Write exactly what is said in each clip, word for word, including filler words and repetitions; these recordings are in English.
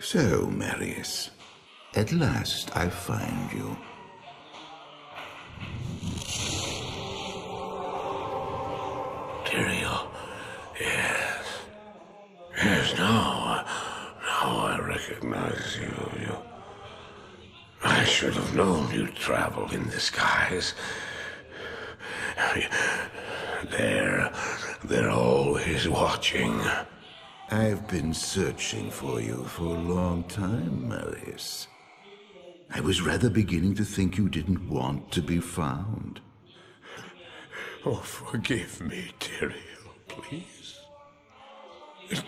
So, Marius, at last I find you. Tyrael, yes. Yes, now, now I recognize you. you. I should have known you traveled in disguise. They're, they're always watching. I've been searching for you for a long time, Marius. I was rather beginning to think you didn't want to be found. Oh, forgive me, Tyrael, please. It,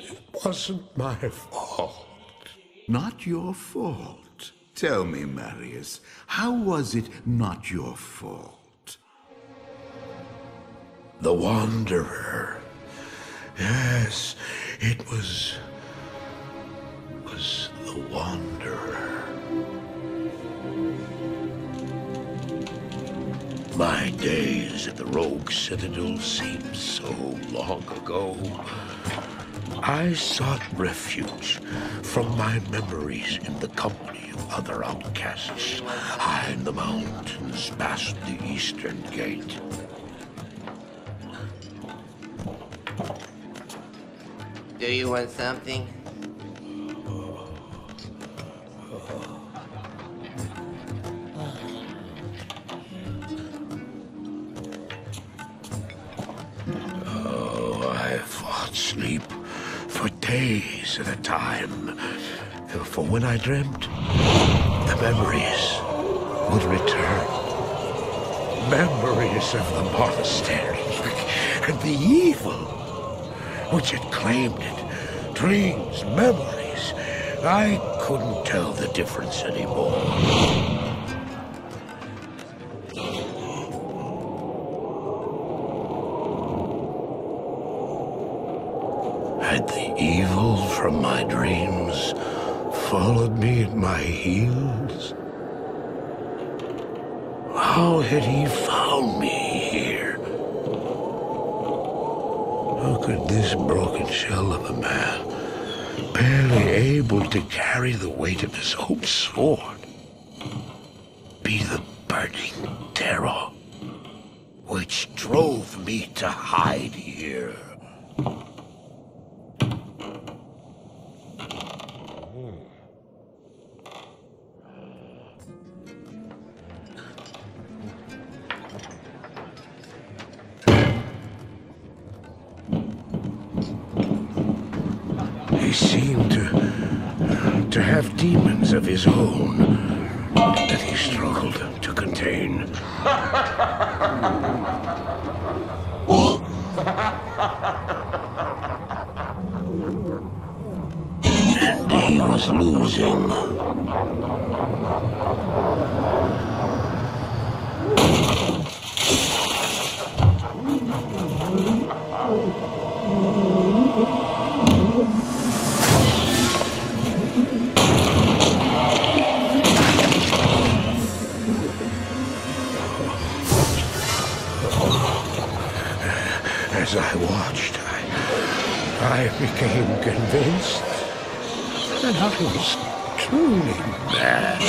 it wasn't my fault. Not your fault? Tell me, Marius, how was it not your fault? The Wanderer. Yes, it was... was the Wanderer. My days at the Rogue Citadel seemed so long ago. I sought refuge from my memories in the company of other outcasts, high in the mountains past the Eastern Gate. Do you want something? Oh, I fought sleep for days at a time. For when I dreamt, the memories would return. Memories of the monastery and the evil which had claimed it. Dreams, memories. I couldn't tell the difference anymore. Had the evil from my dreams followed me at my heels? How had he found me here? How could this broken shell of a man, barely able to carry the weight of his own sword, be the burning terror which drove me to hide here? Of his own that he struggled to contain. And he was losing. As I watched, I, I became convinced that I was truly mad.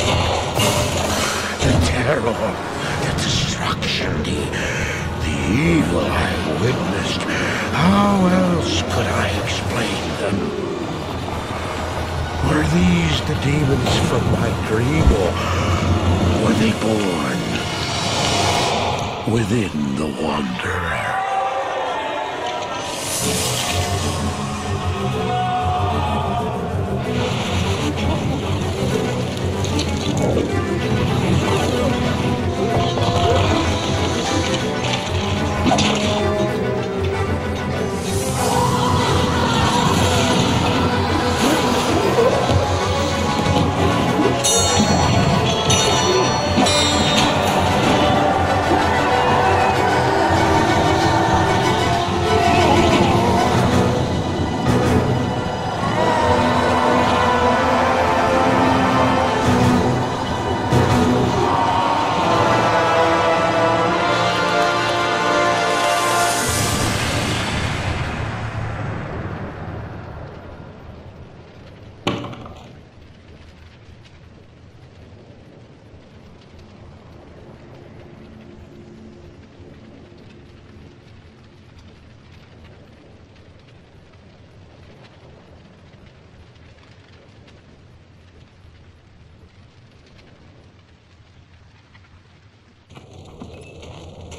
The terror, the destruction, the, the evil I witnessed, how else could I explain them? Were these the demons from my dream, or were they born within the Wanderer?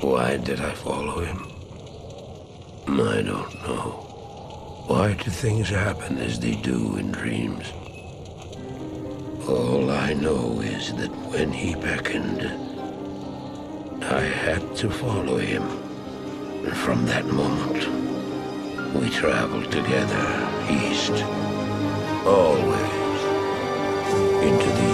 Why did I follow him? I don't know. Why do things happen as they do in dreams? All I know is that when he beckoned, I had to follow him. And from that moment, we traveled together east. Always. Into the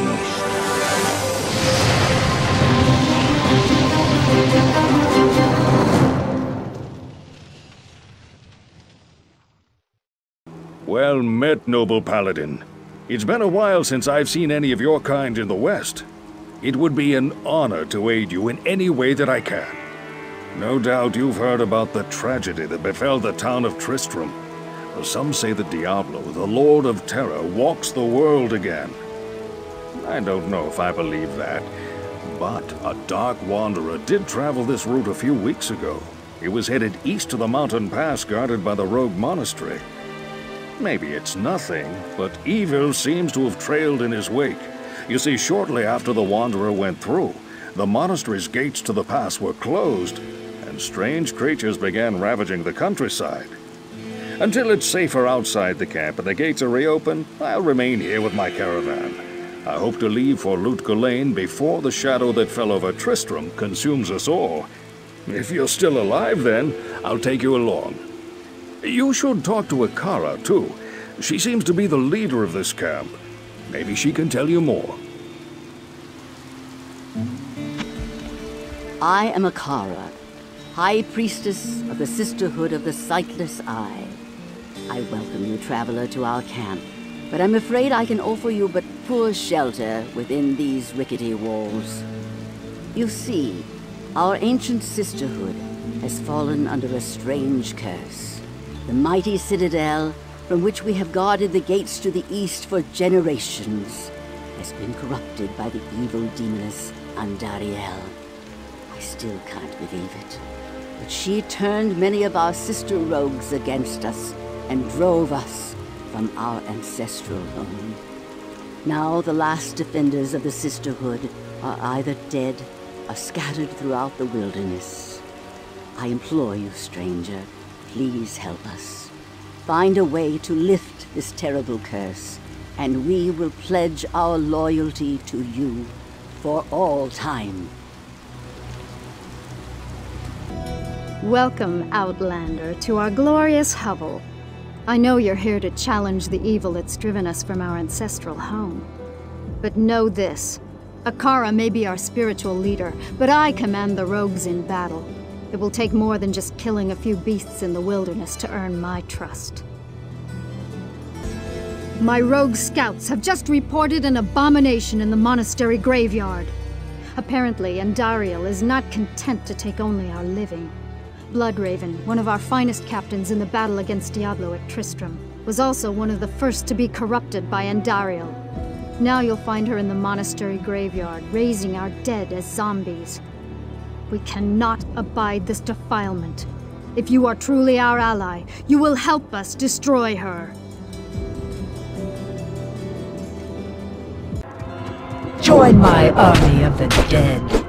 Well met, noble paladin. It's been a while since I've seen any of your kind in the West. It would be an honor to aid you in any way that I can. No doubt you've heard about the tragedy that befell the town of Tristram. Some say that Diablo, the Lord of Terror, walks the world again. I don't know if I believe that. But a Dark Wanderer did travel this route a few weeks ago. He was headed east to the mountain pass guarded by the rogue monastery. Maybe it's nothing, but evil seems to have trailed in his wake. You see, shortly after the Wanderer went through, the monastery's gates to the pass were closed, and strange creatures began ravaging the countryside. Until it's safer outside the camp and the gates are reopened, I'll remain here with my caravan. I hope to leave for Lut Gholein before the shadow that fell over Tristram consumes us all. If you're still alive then, I'll take you along. You should talk to Akara, too. She seems to be the leader of this camp. Maybe she can tell you more. I am Akara, High Priestess of the Sisterhood of the Sightless Eye. I welcome you, traveler, to our camp. But I'm afraid I can offer you but poor shelter within these rickety walls. You see, our ancient sisterhood has fallen under a strange curse. The mighty citadel, from which we have guarded the gates to the east for generations, has been corrupted by the evil demoness Andariel. I still can't believe it, but she turned many of our sister rogues against us and drove us from our ancestral home. Now the last defenders of the sisterhood are either dead or scattered throughout the wilderness. I implore you, stranger, please help us. Find a way to lift this terrible curse, and we will pledge our loyalty to you for all time. Welcome, Outlander, to our glorious hovel. I know you're here to challenge the evil that's driven us from our ancestral home. But know this, Akara may be our spiritual leader, but I command the rogues in battle. It will take more than just killing a few beasts in the wilderness to earn my trust. My rogue scouts have just reported an abomination in the monastery graveyard. Apparently, Andariel is not content to take only our living. Bloodraven, one of our finest captains in the battle against Diablo at Tristram, was also one of the first to be corrupted by Andariel. Now you'll find her in the monastery graveyard, raising our dead as zombies. We cannot abide this defilement. If you are truly our ally, you will help us destroy her. Join my army of the dead.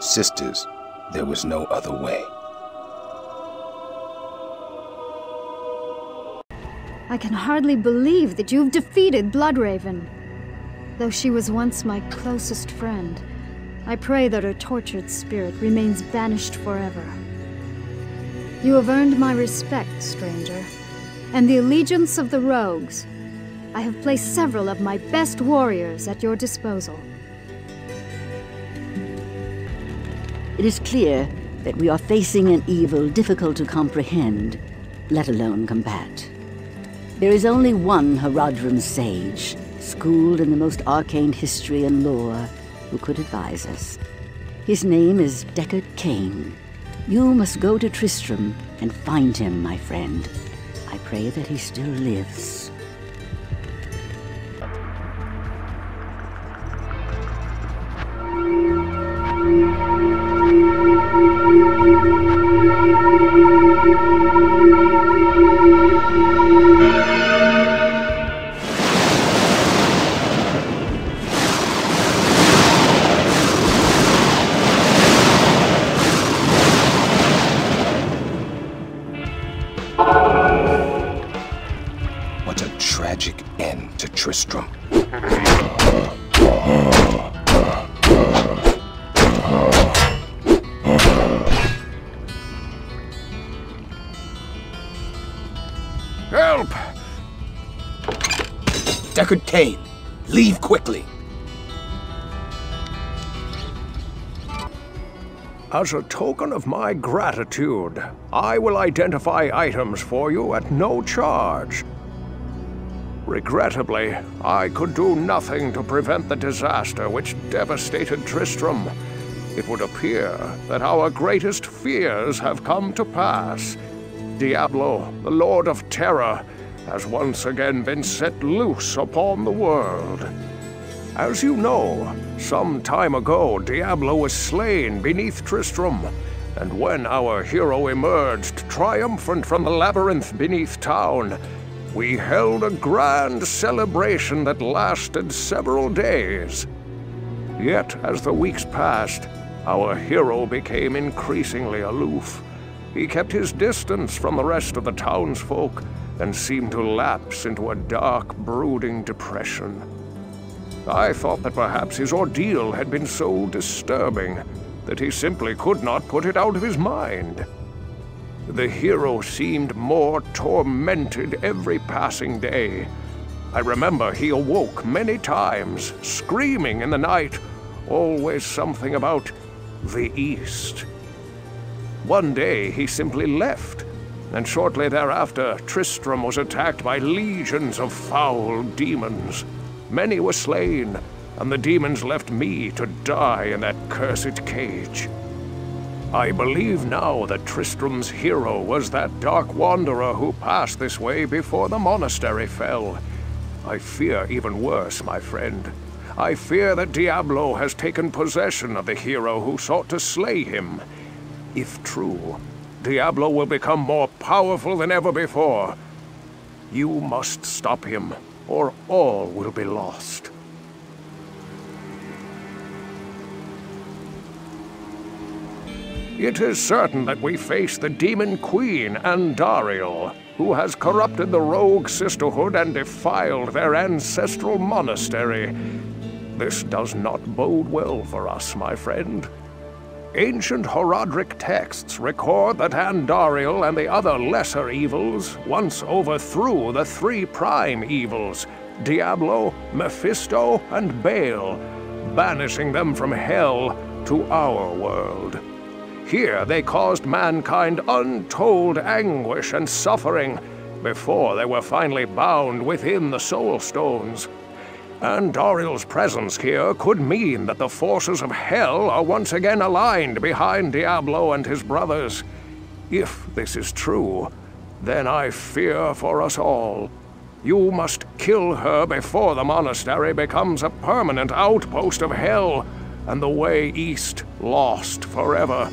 Sisters, there was no other way. I can hardly believe that you've defeated Bloodraven. Though she was once my closest friend, I pray that her tortured spirit remains banished forever. You have earned my respect, stranger, and the allegiance of the rogues. I have placed several of my best warriors at your disposal. It is clear that we are facing an evil difficult to comprehend, let alone combat. There is only one Horadrim sage, schooled in the most arcane history and lore, who could advise us. His name is Deckard Cain. You must go to Tristram and find him, my friend. I pray that he still lives. Deckard Cain, leave quickly. As a token of my gratitude, I will identify items for you at no charge. Regrettably, I could do nothing to prevent the disaster which devastated Tristram. It would appear that our greatest fears have come to pass. Diablo, the Lord of Terror, has once again been set loose upon the world. As you know, some time ago, Diablo was slain beneath Tristram, and when our hero emerged triumphant from the labyrinth beneath town, we held a grand celebration that lasted several days. Yet, as the weeks passed, our hero became increasingly aloof. He kept his distance from the rest of the townsfolk, and seemed to lapse into a dark, brooding depression. I thought that perhaps his ordeal had been so disturbing that he simply could not put it out of his mind. The hero seemed more tormented every passing day. I remember he awoke many times, screaming in the night, always something about the East. One day he simply left, and shortly thereafter, Tristram was attacked by legions of foul demons. Many were slain, and the demons left me to die in that cursed cage. I believe now that Tristram's hero was that Dark Wanderer who passed this way before the monastery fell. I fear even worse, my friend. I fear that Diablo has taken possession of the hero who sought to slay him. If true, Diablo will become more powerful than ever before. You must stop him, or all will be lost. It is certain that we face the demon queen, Andariel, who has corrupted the rogue sisterhood and defiled their ancestral monastery. This does not bode well for us, my friend. Ancient Horadric texts record that Andariel and the other lesser evils once overthrew the three prime evils, Diablo, Mephisto, and Baal, banishing them from hell to our world. Here they caused mankind untold anguish and suffering before they were finally bound within the Soul Stones. Andariel's presence here could mean that the forces of Hell are once again aligned behind Diablo and his brothers. If this is true, then I fear for us all. You must kill her before the monastery becomes a permanent outpost of Hell, and the way east lost forever.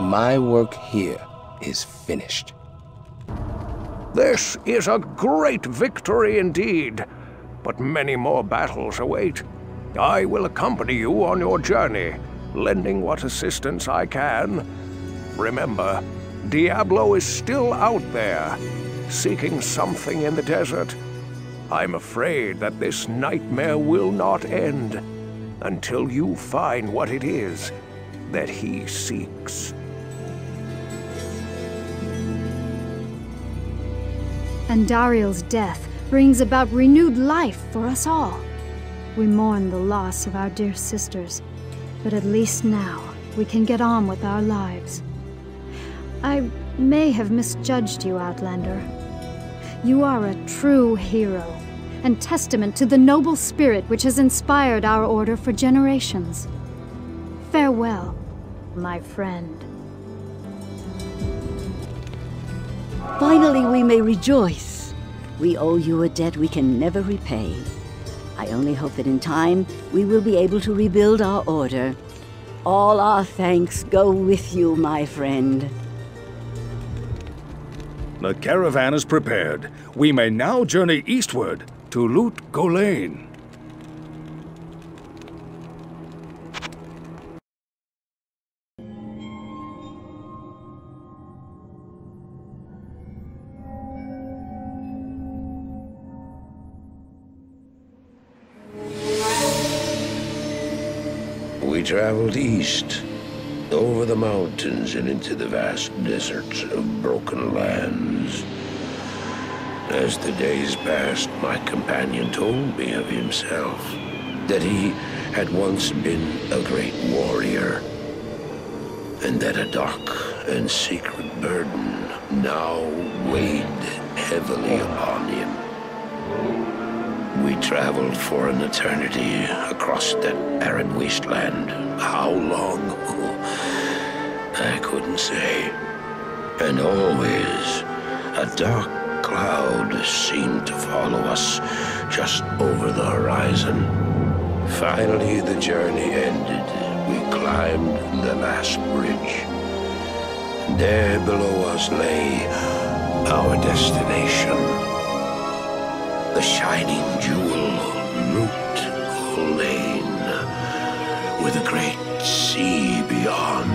My work here is finished. This is a great victory indeed, but many more battles await. I will accompany you on your journey, lending what assistance I can. Remember, Diablo is still out there, seeking something in the desert. I'm afraid that this nightmare will not end until you find what it is that he seeks. Andariel's death brings about renewed life for us all. We mourn the loss of our dear sisters, but at least now we can get on with our lives. I may have misjudged you, Outlander. You are a true hero, and testament to the noble spirit which has inspired our order for generations. Farewell, my friend. Finally, we may rejoice. We owe you a debt we can never repay. I only hope that in time, we will be able to rebuild our order. All our thanks go with you, my friend. The caravan is prepared. We may now journey eastward to Lut Gholein. We traveled east, over the mountains and into the vast deserts of broken lands. As the days passed, my companion told me of himself, that he had once been a great warrior, and that a dark and secret burden now weighed heavily upon him. We traveled for an eternity across that arid wasteland. How long? I couldn't say. And always, a dark cloud seemed to follow us just over the horizon. Finally, the journey ended. We climbed the last bridge. There below us lay our destination. The shining jewel, Lut Gholein, with a great sea beyond.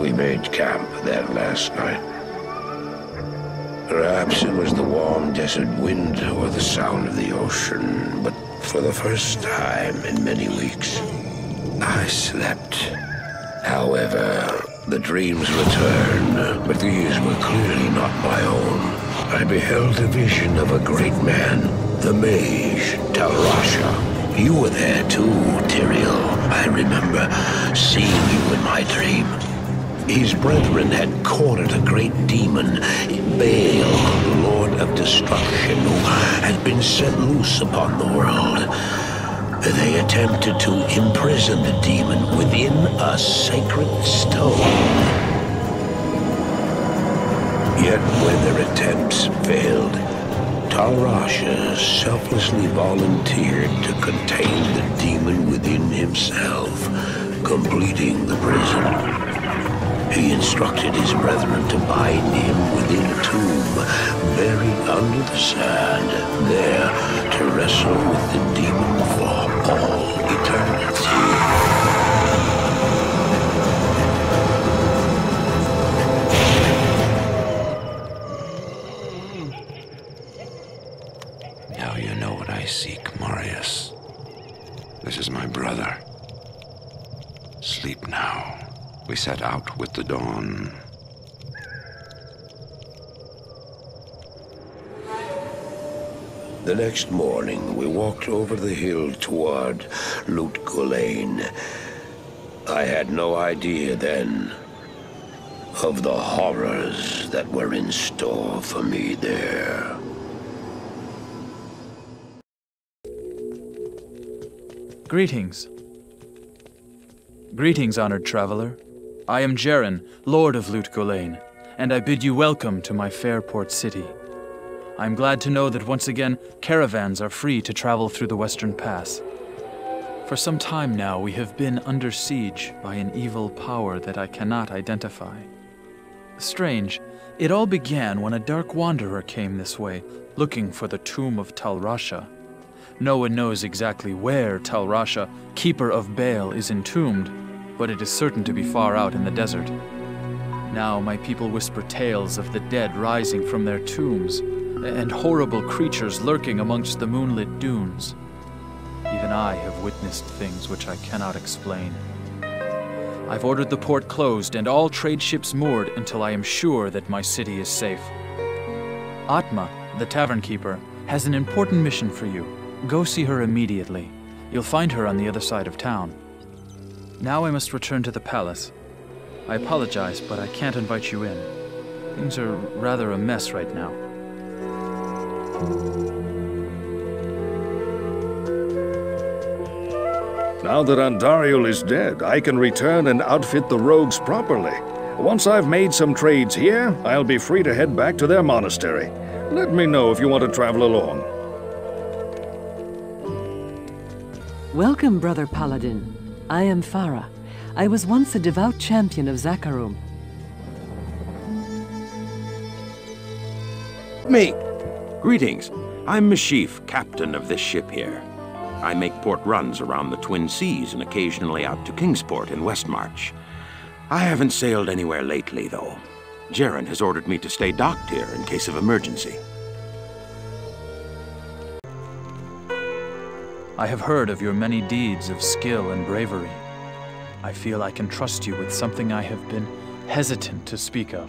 We made camp there last night. Perhaps it was the warm desert wind or the sound of the ocean, but for the first time in many weeks, I slept. However, the dreams returned, but these were clearly not my own. I beheld the vision of a great man, the mage, Tal Rasha. You were there too, Tyrael. I remember seeing you in my dream. His brethren had cornered a great demon, Baal, Lord of Destruction, who had been set loose upon the world. They attempted to imprison the demon within a sacred stone. Yet when their attempts failed, Tal Rasha selflessly volunteered to contain the demon within himself, completing the prison. He instructed his brethren to bind him within a tomb, buried under the sand, there to wrestle with the demon for all eternity. I I seek, Marius. This is my brother. Sleep now. We set out with the dawn. The next morning, we walked over the hill toward Lut Gholein. I had no idea then of the horrors that were in store for me there. Greetings. Greetings, honored traveler. I am Jerhyn, Lord of Lut Gholein, and I bid you welcome to my fair port city. I am glad to know that once again, caravans are free to travel through the Western Pass. For some time now, we have been under siege by an evil power that I cannot identify. Strange, it all began when a Dark Wanderer came this way, looking for the tomb of Tal Rasha. No one knows exactly where Tal Rasha, Keeper of Baal, is entombed, but it is certain to be far out in the desert. Now my people whisper tales of the dead rising from their tombs, and horrible creatures lurking amongst the moonlit dunes. Even I have witnessed things which I cannot explain. I've ordered the port closed and all trade ships moored until I am sure that my city is safe. Atma, the tavern keeper, has an important mission for you. Go see her immediately. You'll find her on the other side of town. Now I must return to the palace. I apologize, but I can't invite you in. Things are rather a mess right now. Now that Andariel is dead, I can return and outfit the rogues properly. Once I've made some trades here, I'll be free to head back to their monastery. Let me know if you want to travel along. Welcome, Brother Paladin. I am Farah. I was once a devout champion of Zakarum. Me! Greetings. I'm Meshif, captain of this ship here. I make port runs around the Twin Seas and occasionally out to Kingsport in Westmarch. I haven't sailed anywhere lately, though. Jerhyn has ordered me to stay docked here in case of emergency. I have heard of your many deeds of skill and bravery. I feel I can trust you with something I have been hesitant to speak of.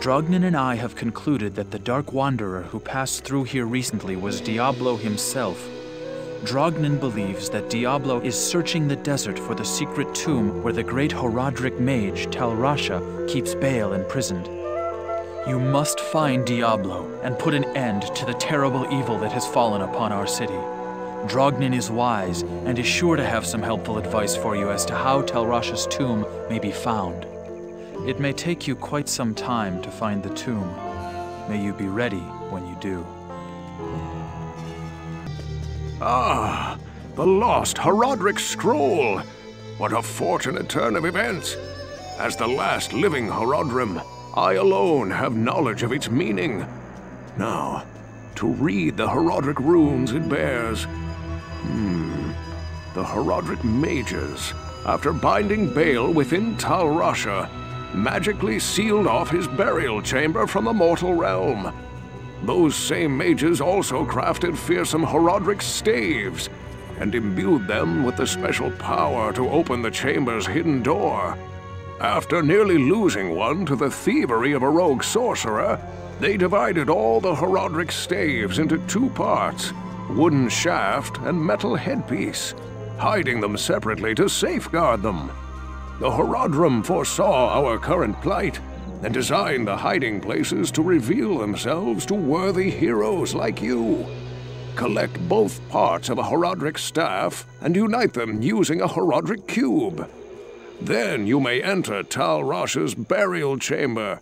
Drognan and I have concluded that the Dark Wanderer who passed through here recently was Diablo himself. Drognan believes that Diablo is searching the desert for the secret tomb where the great Horadric mage Tal Rasha keeps Baal imprisoned. You must find Diablo and put an end to the terrible evil that has fallen upon our city. Drognan is wise and is sure to have some helpful advice for you as to how Tal Rasha's tomb may be found. It may take you quite some time to find the tomb. May you be ready when you do. Ah, the lost Horadric scroll! What a fortunate turn of events! As the last living Horadrim, I alone have knowledge of its meaning. Now, to read the Horadric runes it bears. Hmm, the Horadric mages, after binding Baal within Tal Rasha, magically sealed off his burial chamber from the mortal realm. Those same mages also crafted fearsome Horadric staves and imbued them with the special power to open the chamber's hidden door. After nearly losing one to the thievery of a rogue sorcerer, they divided all the Horadric staves into two parts, wooden shaft and metal headpiece, hiding them separately to safeguard them. The Horadrim foresaw our current plight and designed the hiding places to reveal themselves to worthy heroes like you. Collect both parts of a Horadric staff and unite them using a Horadric cube. Then you may enter Tal Rasha's burial chamber.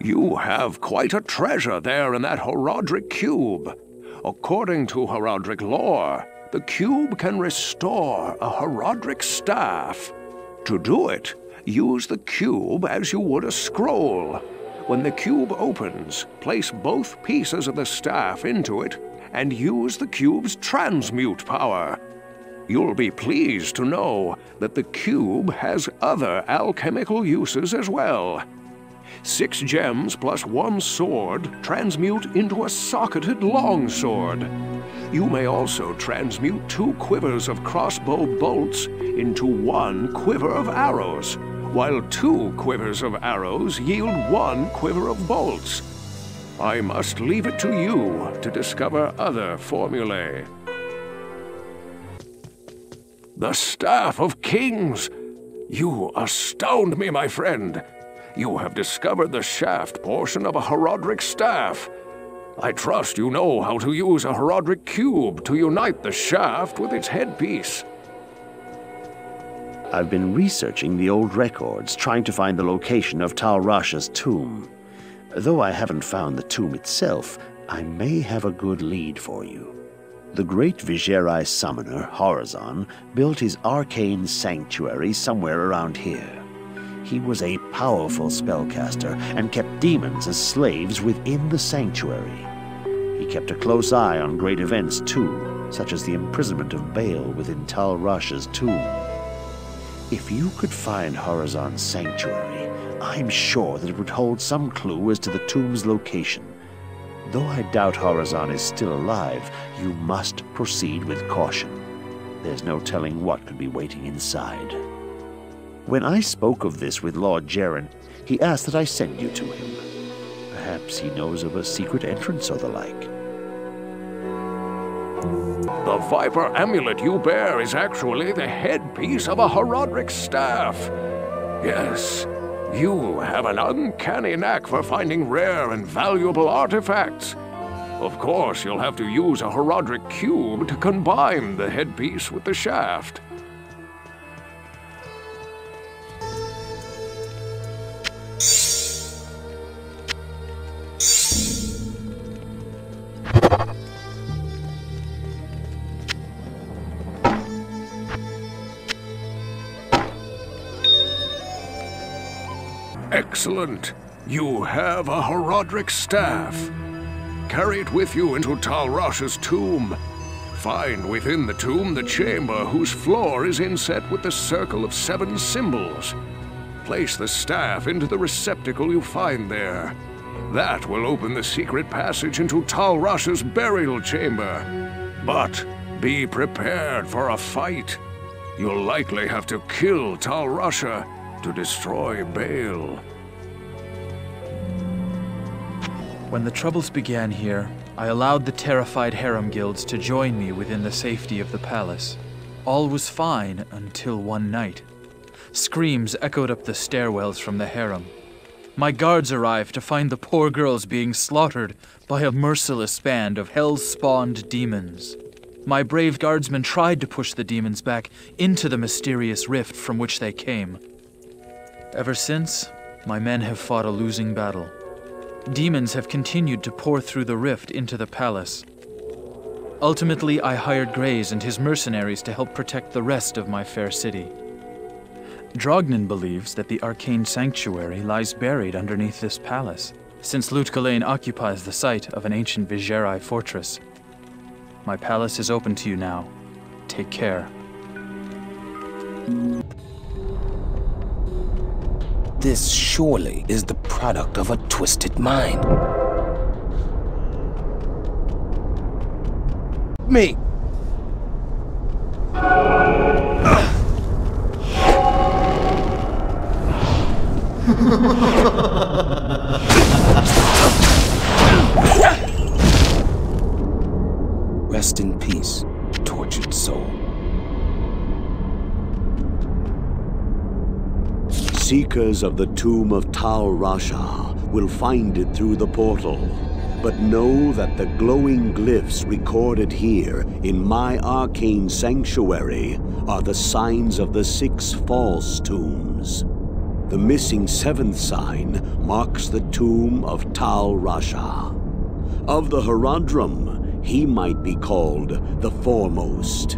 You have quite a treasure there in that Horadric cube. According to Horadric lore, the cube can restore a Horadric staff. To do it, use the cube as you would a scroll. When the cube opens, place both pieces of the staff into it and use the cube's transmute power. You'll be pleased to know that the cube has other alchemical uses as well. Six gems plus one sword transmute into a socketed longsword. You may also transmute two quivers of crossbow bolts into one quiver of arrows, while two quivers of arrows yield one quiver of bolts. I must leave it to you to discover other formulae. The Staff of Kings! You astound me, my friend! You have discovered the shaft portion of a Horadric staff. I trust you know how to use a Horadric cube to unite the shaft with its headpiece. I've been researching the old records, trying to find the location of Tal Rasha's tomb. Though I haven't found the tomb itself, I may have a good lead for you. The great Viserai summoner, Horazon, built his arcane sanctuary somewhere around here. He was a powerful spellcaster and kept demons as slaves within the sanctuary. He kept a close eye on great events too, such as the imprisonment of Baal within Tal Rasha's tomb. If you could find Horazon's sanctuary, I'm sure that it would hold some clue as to the tomb's location. Though I doubt Horazon is still alive, you must proceed with caution. There's no telling what could be waiting inside. When I spoke of this with Lord Jerhyn, he asked that I send you to him. Perhaps he knows of a secret entrance or the like. The Viper amulet you bear is actually the headpiece of a Horadric staff. Yes. You have an uncanny knack for finding rare and valuable artifacts. Of course, you'll have to use a Horadric cube to combine the headpiece with the shaft. Excellent. You have a Horadric staff. Carry it with you into Tal Rasha's tomb. Find within the tomb the chamber whose floor is inset with the circle of seven symbols. Place the staff into the receptacle you find there. That will open the secret passage into Tal Rasha's burial chamber. But be prepared for a fight. You'll likely have to kill Tal Rasha to destroy Baal. When the troubles began here, I allowed the terrified harem guilds to join me within the safety of the palace. All was fine until one night. Screams echoed up the stairwells from the harem. My guards arrived to find the poor girls being slaughtered by a merciless band of hell-spawned demons. My brave guardsmen tried to push the demons back into the mysterious rift from which they came. Ever since, my men have fought a losing battle. Demons have continued to pour through the rift into the palace. Ultimately, I hired Grays and his mercenaries to help protect the rest of my fair city. Drognan believes that the arcane sanctuary lies buried underneath this palace, since Lut Gholein occupies the site of an ancient Viserai fortress. My palace is open to you now. Take care. This surely is the product of a twisted mind. Me! Rest in peace, tortured soul. Seekers of the tomb of Tal Rasha will find it through the portal, but know that the glowing glyphs recorded here in my arcane sanctuary are the signs of the six false tombs. The missing seventh sign marks the tomb of Tal Rasha. Of the Horadrim, he might be called the foremost.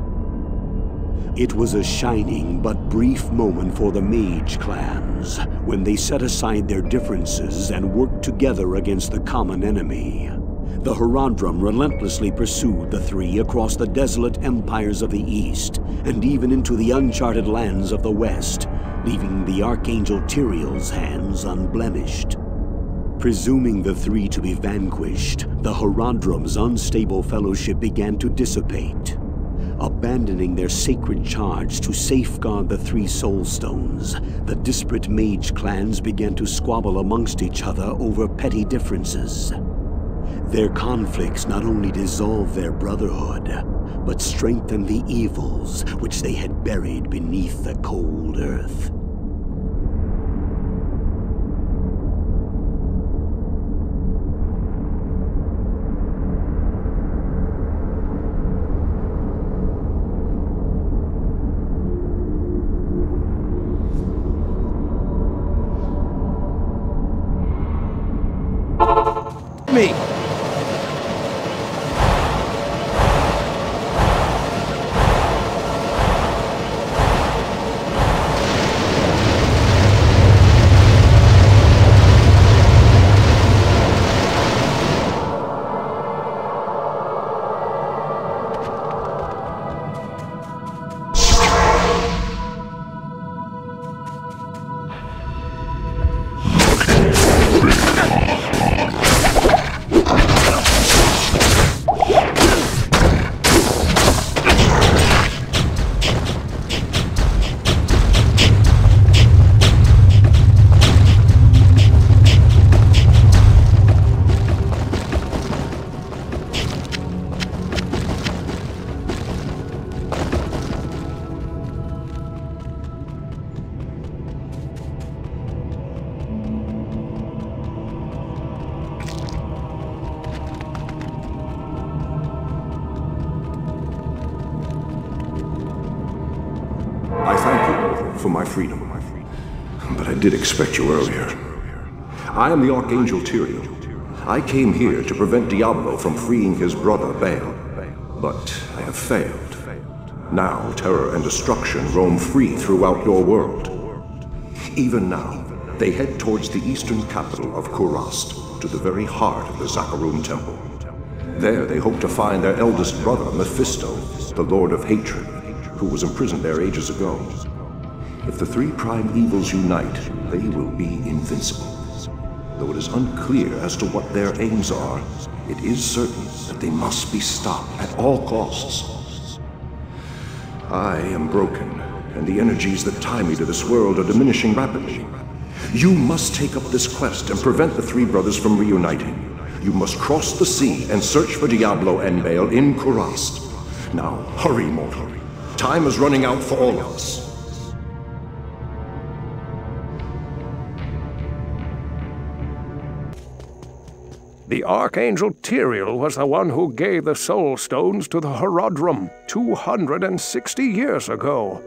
It was a shining but brief moment for the mage clans, when they set aside their differences and worked together against the common enemy. The Horadrim relentlessly pursued the three across the desolate empires of the east, and even into the uncharted lands of the west, leaving the Archangel Tyrael's hands unblemished. Presuming the three to be vanquished, the Horadrim's unstable fellowship began to dissipate, abandoning their sacred charge to safeguard the three soul stones. The disparate mage clans began to squabble amongst each other over petty differences. Their conflicts not only dissolved their brotherhood, but strengthened the evils which they had buried beneath the cold earth. Me. Did expect you earlier. I am the Archangel Tyrael. I came here to prevent Diablo from freeing his brother Baal, but I have failed. Now terror and destruction roam free throughout your world. Even now, they head towards the eastern capital of Kurast, to the very heart of the Zakarum temple. There they hope to find their eldest brother, Mephisto, the Lord of Hatred, who was imprisoned there ages ago. If the three prime evils unite, they will be invincible. Though it is unclear as to what their aims are, it is certain that they must be stopped at all costs. I am broken, and the energies that tie me to this world are diminishing rapidly. You must take up this quest and prevent the three brothers from reuniting. You must cross the sea and search for Diablo and Baal in Kurast. Now, hurry, mortal. Time is running out for all of us. The Archangel Tyrael was the one who gave the Soul Stones to the Horadrim two hundred sixty years ago.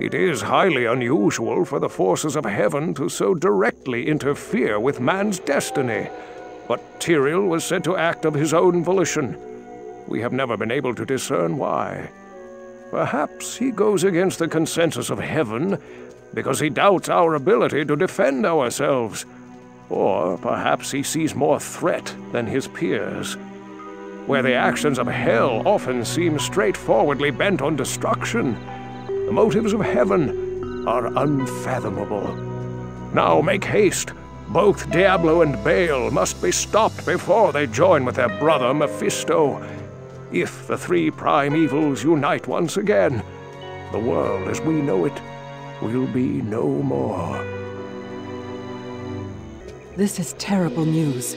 It is highly unusual for the forces of heaven to so directly interfere with man's destiny, but Tyrael was said to act of his own volition. We have never been able to discern why. Perhaps he goes against the consensus of heaven because he doubts our ability to defend ourselves. Or perhaps he sees more threat than his peers. Where the actions of hell often seem straightforwardly bent on destruction, the motives of heaven are unfathomable. Now make haste. Both Diablo and Baal must be stopped before they join with their brother Mephisto. If the three prime evils unite once again, the world as we know it will be no more. This is terrible news.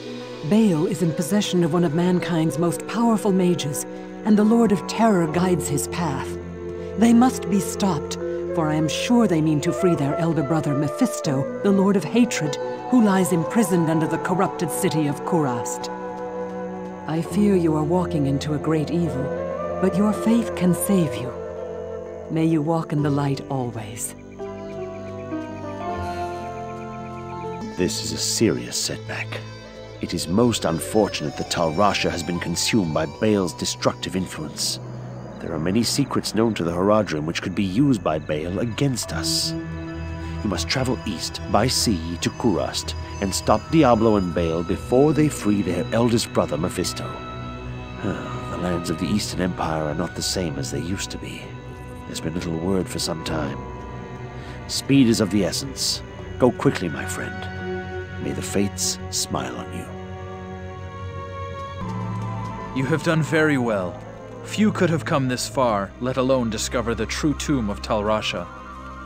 Baal is in possession of one of mankind's most powerful mages, and the Lord of Terror guides his path. They must be stopped, for I am sure they mean to free their elder brother Mephisto, the Lord of Hatred, who lies imprisoned under the corrupted city of Kurast. I fear you are walking into a great evil, but your faith can save you. May you walk in the light always. This is a serious setback. It is most unfortunate that Tal Rasha has been consumed by Baal's destructive influence. There are many secrets known to the Horadrim which could be used by Baal against us. You must travel east, by sea, to Kurast, and stop Diablo and Baal before they free their eldest brother, Mephisto. The lands of the Eastern Empire are not the same as they used to be. There's been little word for some time. Speed is of the essence. Go quickly, my friend. May the fates smile on you. You have done very well. Few could have come this far, let alone discover the true tomb of Tal Rasha.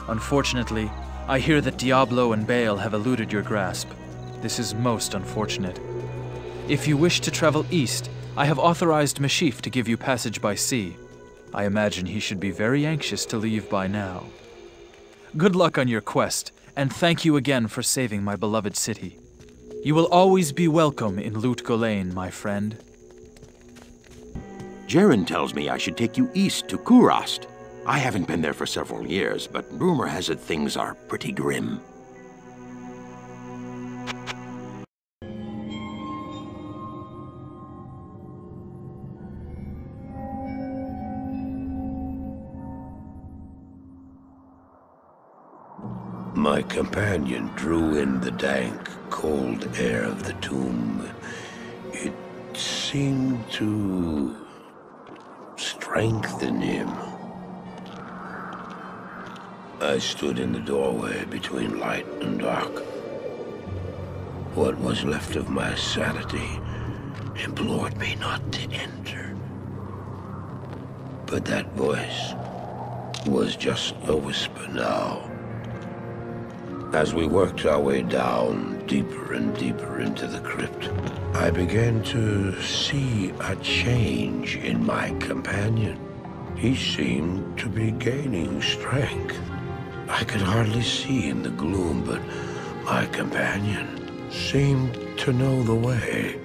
Unfortunately, I hear that Diablo and Baal have eluded your grasp. This is most unfortunate. If you wish to travel east, I have authorized Meshif to give you passage by sea. I imagine he should be very anxious to leave by now. Good luck on your quest, and thank you again for saving my beloved city. You will always be welcome in Lut Gholein, my friend. Jerhyn tells me I should take you east to Kurast. I haven't been there for several years, but rumor has it things are pretty grim. My companion drew in the dank, cold air of the tomb. It seemed to strengthen him. I stood in the doorway between light and dark. What was left of my sanity implored me not to enter. But that voice was just a whisper now. As we worked our way down, deeper and deeper into the crypt, I began to see a change in my companion. He seemed to be gaining strength. I could hardly see in the gloom, but my companion seemed to know the way.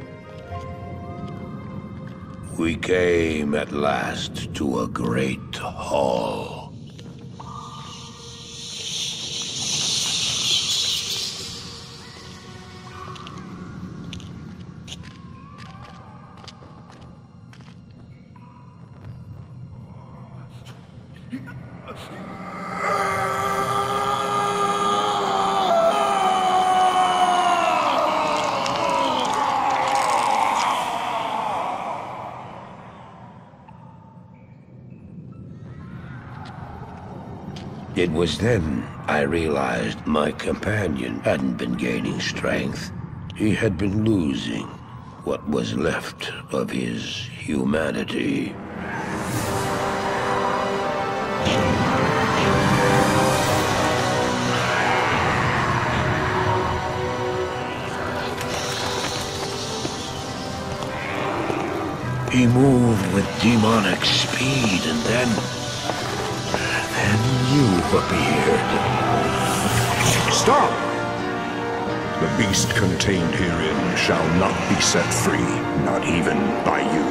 We came at last to a great hall. It was then I realized my companion hadn't been gaining strength. He had been losing what was left of his humanity. He moved with demonic speed and then... you appeared. Stop! The beast contained herein shall not be set free, not even by you.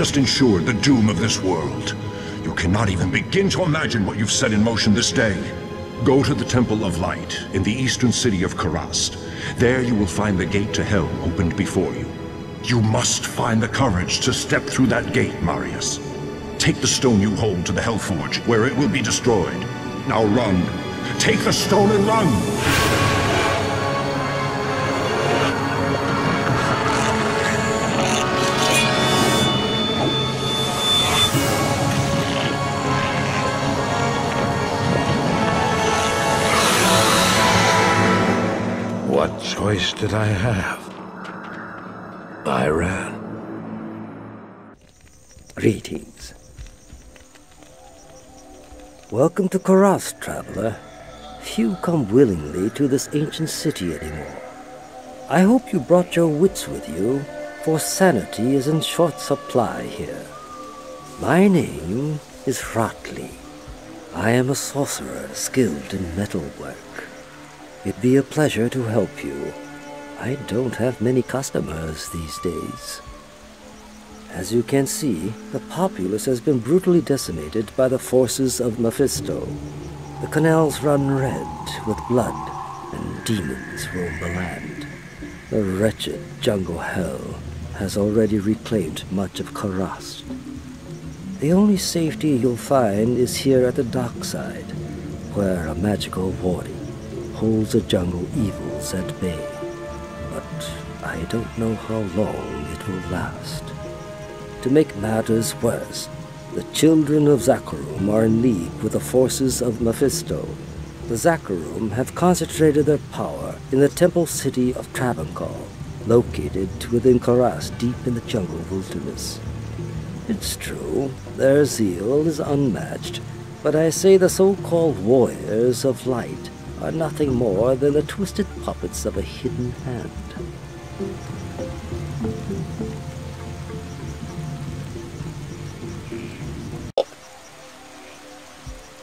Just ensured the doom of this world. You cannot even begin to imagine what you've set in motion this day. Go to the Temple of Light in the eastern city of Kurast. There you will find the gate to hell opened before you. You must find the courage to step through that gate, Marius. Take the stone you hold to the Hellforge, where it will be destroyed. Now run. Take the stone and run! What choice did I have? Byron. Greetings. Welcome to Kurast, traveler. Few come willingly to this ancient city anymore. I hope you brought your wits with you, for sanity is in short supply here. My name is Ratley. I am a sorcerer skilled in metalwork. It'd be a pleasure to help you. I don't have many customers these days. As you can see, the populace has been brutally decimated by the forces of Mephisto. The canals run red with blood, and demons roam the land. The wretched jungle hell has already reclaimed much of Kurast. The only safety you'll find is here at the dockside, where a magical warding holds the jungle evils at bay. But I don't know how long it will last. To make matters worse, the children of Zakarum are in league with the forces of Mephisto. The Zakarum have concentrated their power in the temple city of Travancore, located within Kurast, deep in the jungle wilderness. It's true, their zeal is unmatched, but I say the so-called warriors of light are nothing more than the twisted puppets of a hidden hand.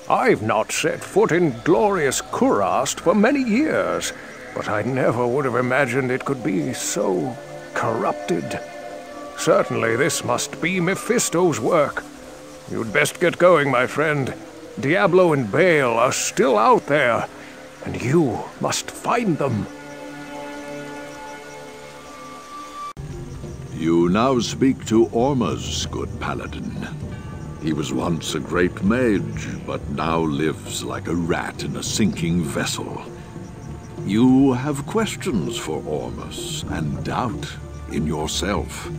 I've not set foot in glorious Kurast for many years, but I never would have imagined it could be so corrupted. Certainly this must be Mephisto's work. You'd best get going, my friend. Diablo and Baal are still out there, and you must find them. You now speak to Ormus, good paladin. He was once a great mage, but now lives like a rat in a sinking vessel. You have questions for Ormus, and doubt in yourself.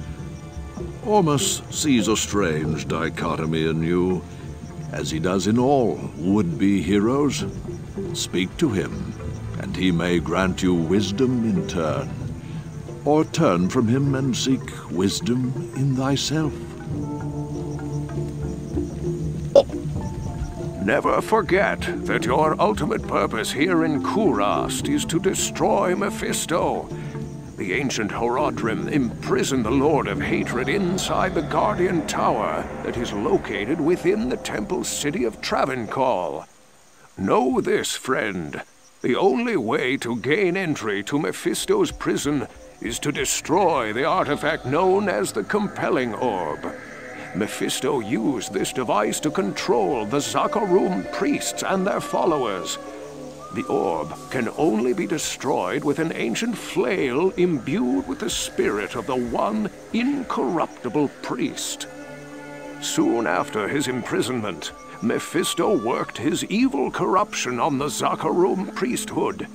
Ormus sees a strange dichotomy in you, as he does in all would-be heroes. Speak to him, and he may grant you wisdom in turn, or turn from him and seek wisdom in thyself. Never forget that your ultimate purpose here in Kurast is to destroy Mephisto. The ancient Horadrim imprisoned the Lord of Hatred inside the Guardian Tower that is located within the temple city of Travancore. Know this, friend. The only way to gain entry to Mephisto's prison is to destroy the artifact known as the Compelling Orb. Mephisto used this device to control the Zakarum priests and their followers. The orb can only be destroyed with an ancient flail imbued with the spirit of the one incorruptible priest. Soon after his imprisonment, Mephisto worked his evil corruption on the Zakarum priesthood.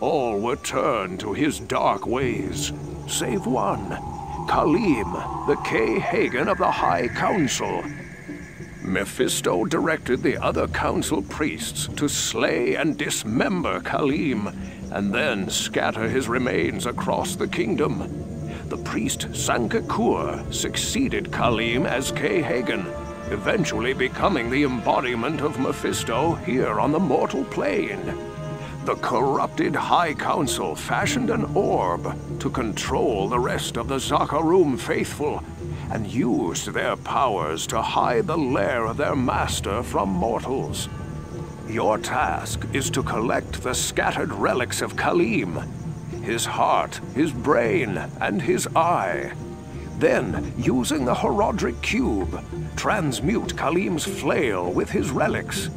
All were turned to his dark ways, save one, Khalim, the K-Hagan of the High Council. Mephisto directed the other council priests to slay and dismember Khalim, and then scatter his remains across the kingdom. The priest Sankakur succeeded Khalim as K-Hagan, eventually becoming the embodiment of Mephisto here on the mortal plane. The corrupted High Council fashioned an orb to control the rest of the Zakarum faithful, and used their powers to hide the lair of their master from mortals. Your task is to collect the scattered relics of Khalim, his heart, his brain, and his eye. Then, using the Horadric cube, transmute Khalim's flail with his relics.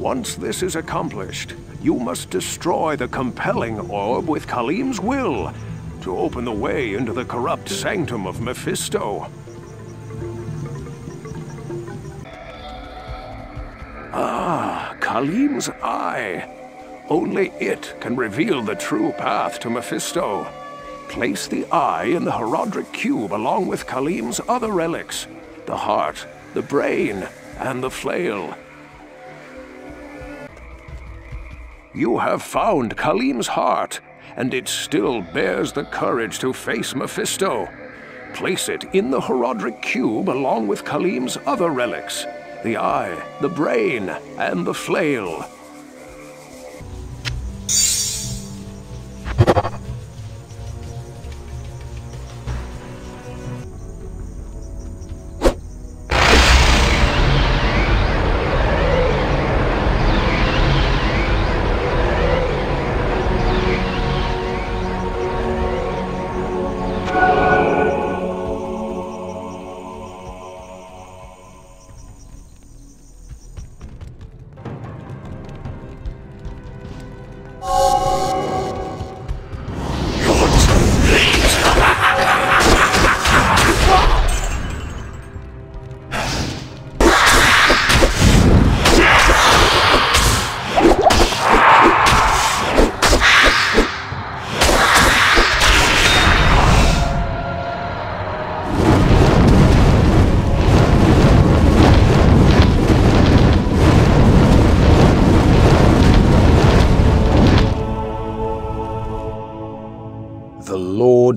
Once this is accomplished, you must destroy the Compelling Orb with Khalim's will to open the way into the corrupt sanctum of Mephisto. Ah, Khalim's eye. Only it can reveal the true path to Mephisto. Place the eye in the Horadric cube along with Khalim's other relics, the heart, the brain, and the flail. You have found Khalim's heart, and it still bears the courage to face Mephisto. Place it in the Horadric cube along with Khalim's other relics, the eye, the brain, and the flail.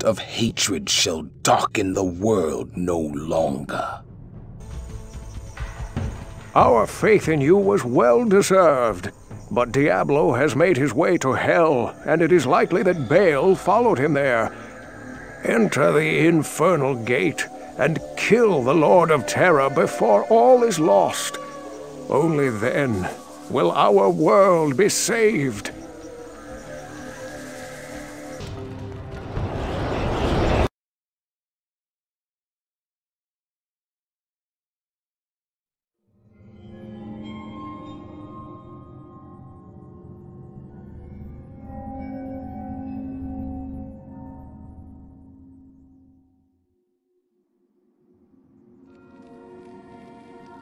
Of hatred shall darken the world no longer. Our faith in you was well deserved, but Diablo has made his way to hell, and it is likely that Baal followed him there. Enter the infernal gate and kill the Lord of Terror before all is lost. Only then will our world be saved.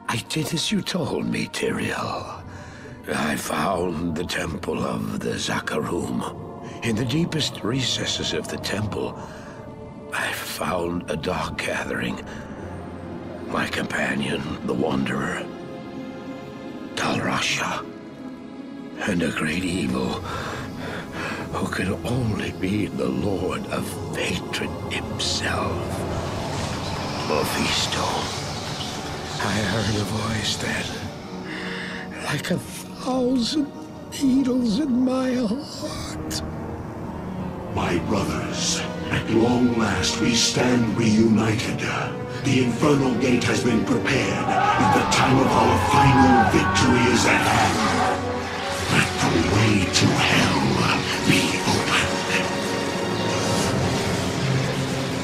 I did as you told me, Tyrael. I found the temple of the Zakarum. In the deepest recesses of the temple, I found a dark gathering. My companion, the Wanderer, Tal Rasha, and a great evil who could only be the Lord of Hatred himself, Mephisto. I heard a voice that, like a thousand needles in my heart. My brothers, at long last we stand reunited. The infernal gate has been prepared, and the time of our final victory is at hand. Let the way to hell be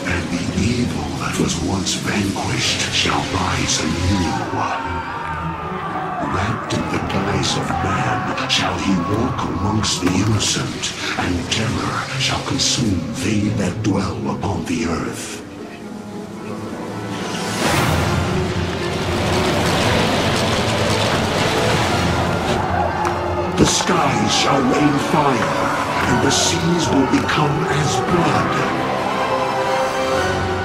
open. And the evil that was once vanquished shall rise anew. Wrapped in the guise of man shall he walk amongst the innocent, and terror shall consume they that dwell upon the earth. The skies shall rain fire, and the seas will become as blood.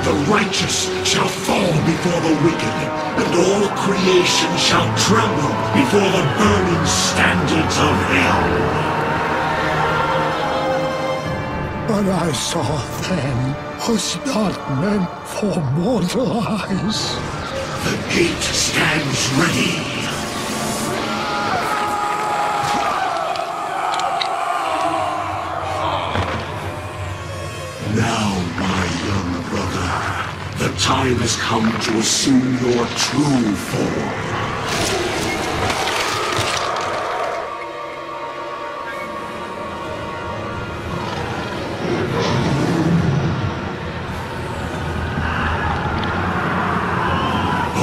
The righteous shall fall before the wicked, and all creation shall tremble before the burning standards of hell. What I saw then was not meant for mortal eyes. The gate stands ready. Time has come to assume your true form.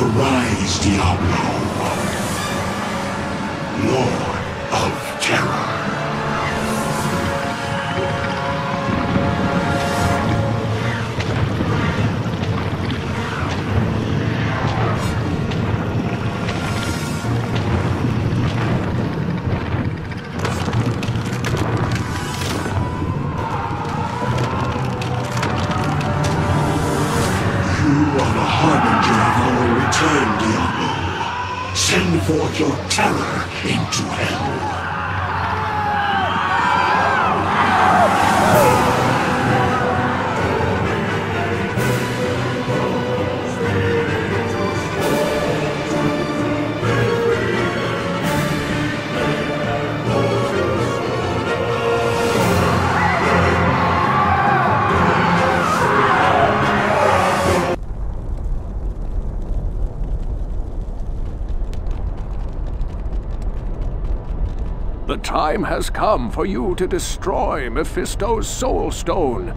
Arise, Diablo, Lord of Terror. Forth your terror into hell. The time has come for you to destroy Mephisto's Soul Stone.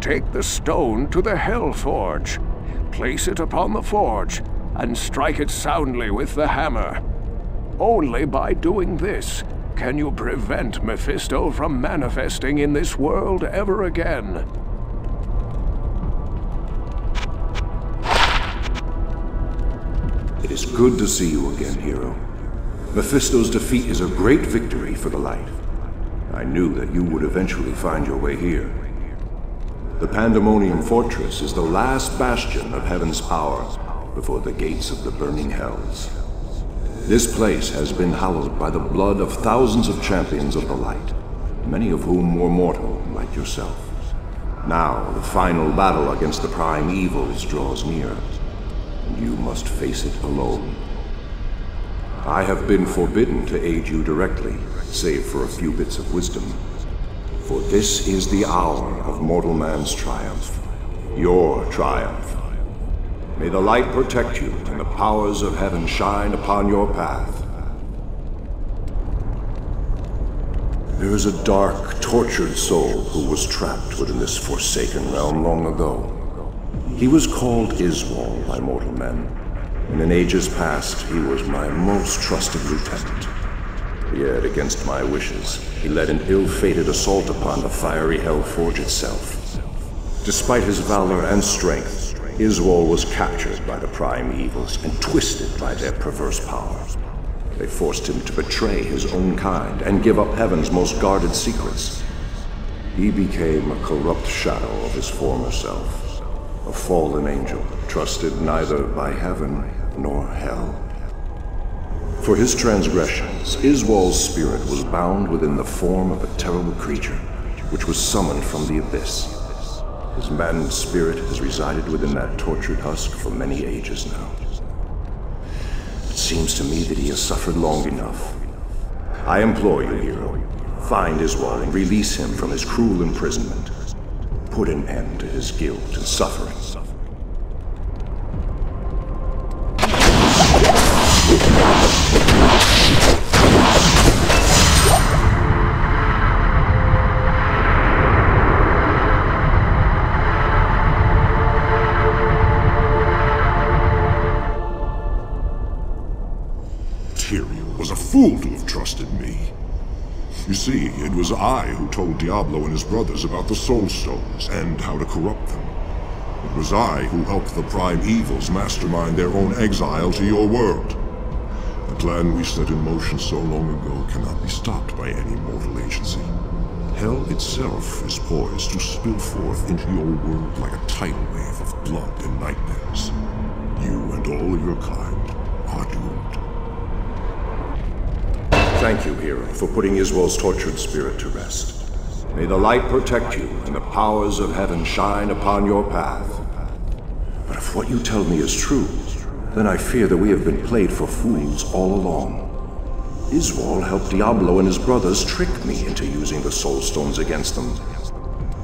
Take the stone to the Hellforge, place it upon the forge, and strike it soundly with the hammer. Only by doing this can you prevent Mephisto from manifesting in this world ever again. It is good to see you again, hero. Mephisto's defeat is a great victory for the Light. I knew that you would eventually find your way here. The Pandemonium Fortress is the last bastion of Heaven's power before the gates of the Burning Hells. This place has been hallowed by the blood of thousands of champions of the Light, many of whom were mortal like yourself. Now, the final battle against the Prime Evils draws near. You must face it alone. I have been forbidden to aid you directly, save for a few bits of wisdom. For this is the hour of mortal man's triumph, your triumph. May the Light protect you, and the powers of Heaven shine upon your path. There is a dark, tortured soul who was trapped within this forsaken realm long ago. He was called Iswal by mortal men, and in ages past, he was my most trusted lieutenant. Yet, against my wishes, he led an ill-fated assault upon the fiery Hellforge itself. Despite his valor and strength, Iswal was captured by the Prime Evils and twisted by their perverse powers. They forced him to betray his own kind and give up Heaven's most guarded secrets. He became a corrupt shadow of his former self, a fallen angel, trusted neither by Heaven nor Hell. For his transgressions, Iswal's spirit was bound within the form of a terrible creature, which was summoned from the abyss. His maddened spirit has resided within that tortured husk for many ages now. It seems to me that he has suffered long enough. I implore you, hero, find Iswal and release him from his cruel imprisonment. Put an end to his guilt and suffering. Tyrael was a fool to have trusted me. You see, it was I who told Diablo and his brothers about the Soul Stones and how to corrupt them. It was I who helped the Prime Evils mastermind their own exile to your world. The plan we set in motion so long ago cannot be stopped by any mortal agency. Hell itself is poised to spill forth into your world like a tidal wave of blood and nightmares. You and all of your kind are doomed. Thank you, hero, for putting Iswal's tortured spirit to rest. May the Light protect you, and the powers of Heaven shine upon your path. But if what you tell me is true, then I fear that we have been played for fools all along. Iswal helped Diablo and his brothers trick me into using the Soul Stones against them.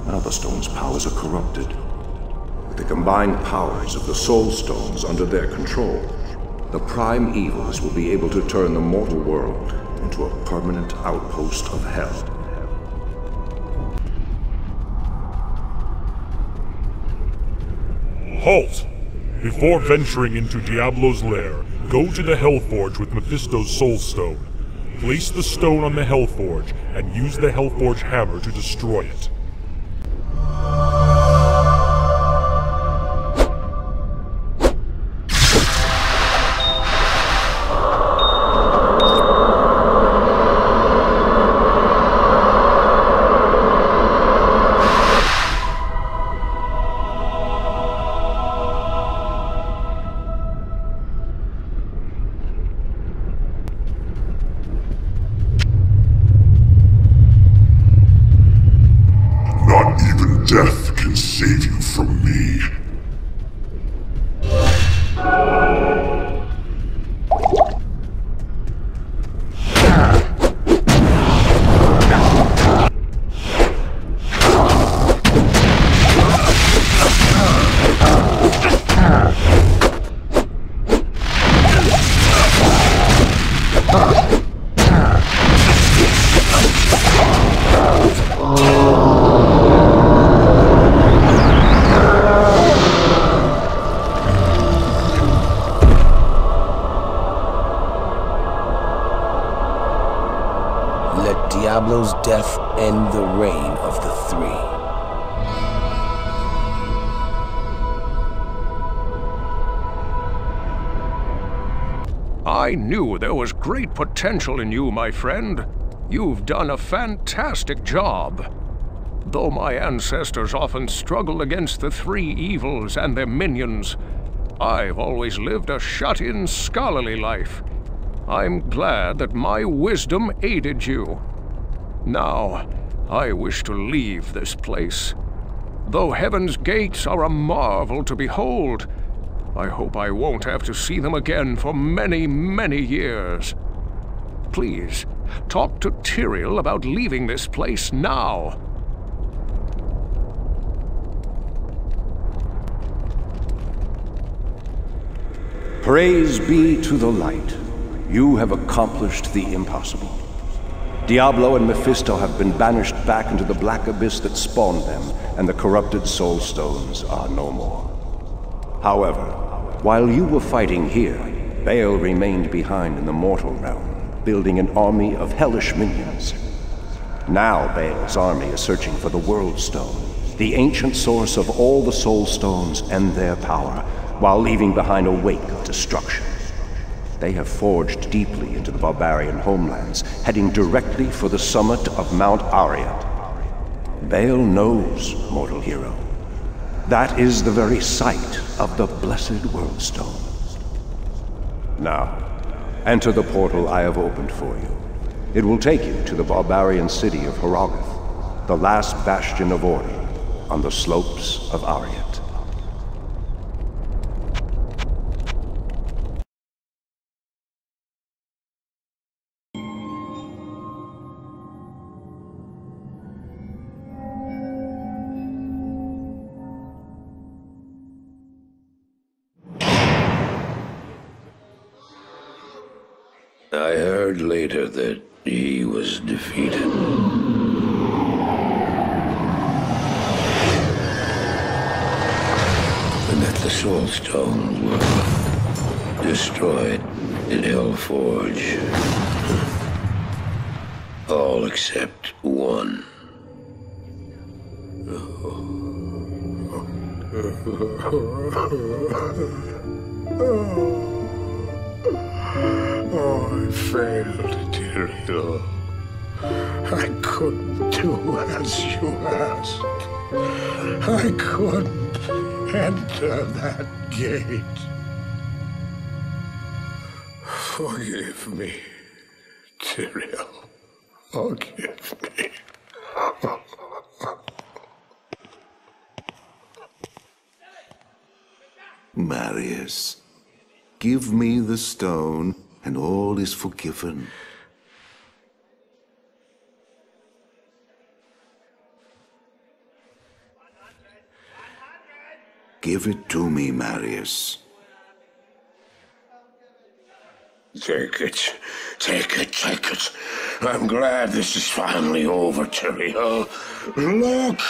Now the stone's powers are corrupted. With the combined powers of the Soul Stones under their control, the Prime Evils will be able to turn the mortal world into a permanent outpost of Hell. Halt! Before venturing into Diablo's lair, go to the Hellforge with Mephisto's Soul Stone. Place the stone on the Hellforge, and use the Hellforge hammer to destroy it. Ah! Ah! Diablo's death end the reign of the Three. I knew there was great potential in you, my friend. You've done a fantastic job. Though my ancestors often struggled against the three evils and their minions, I've always lived a shut-in scholarly life. I'm glad that my wisdom aided you. Now, I wish to leave this place. Though heaven's gates are a marvel to behold, I hope I won't have to see them again for many, many years. Please, talk to Tyrael about leaving this place now. Praise be to the light. You have accomplished the impossible. Diablo and Mephisto have been banished back into the black abyss that spawned them, and the corrupted soul stones are no more. However, while you were fighting here, Baal remained behind in the mortal realm, building an army of hellish minions. Now Baal's army is searching for the Worldstone, the ancient source of all the soul stones and their power, while leaving behind a wake of destruction. They have forged deeply into the barbarian homelands, heading directly for the summit of Mount Arreat. Baal knows, mortal hero. That is the very site of the blessed Worldstone. Now, enter the portal I have opened for you. It will take you to the barbarian city of Harrogath, the last bastion of order on the slopes of Arreat. I heard later that he was defeated. And that the soul stones were destroyed in Hellforge. All except one. Oh. Oh, I failed, Tyrael. I couldn't do as you asked. I couldn't enter that gate. Forgive me, Tyrael. Forgive me. Marius. Give me the stone, and all is forgiven. Give it to me, Marius. Take it. Take it, take it. I'm glad this is finally over, Tyrael. Look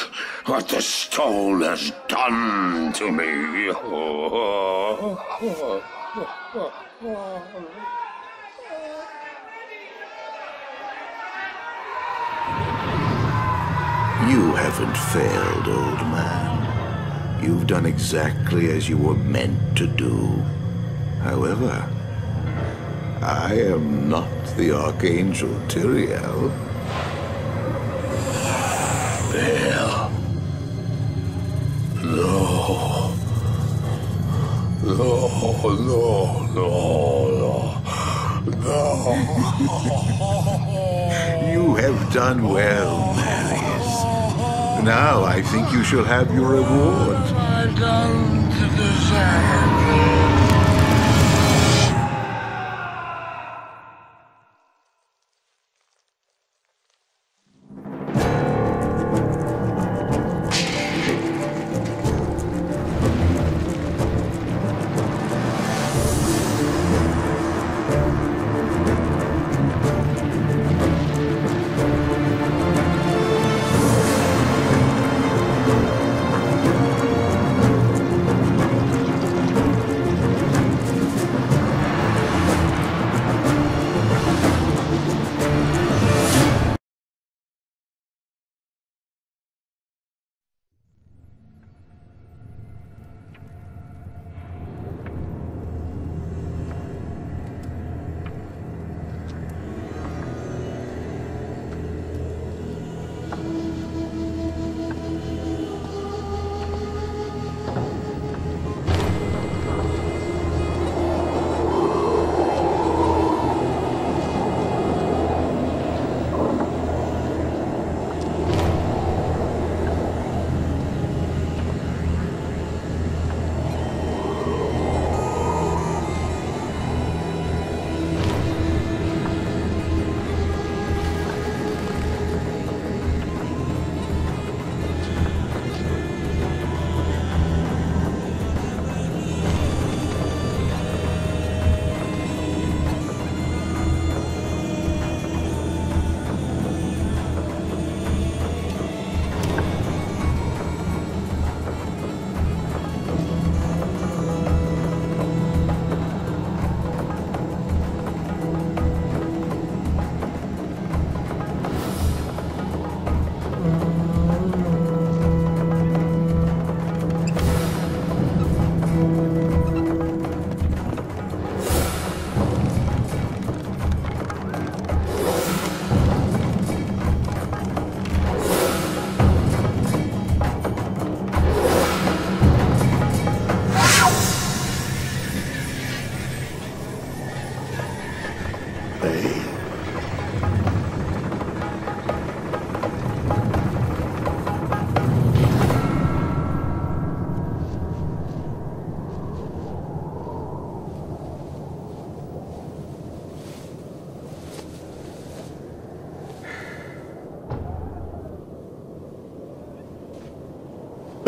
what the stone has done to me. Oh, oh, oh. You haven't failed, old man. You've done exactly as you were meant to do. However, I am not the Archangel Tyrael. Baal. No. No, no, no, no, no. You have done well, Marius. Now I think you shall have your reward. I don't deserve it.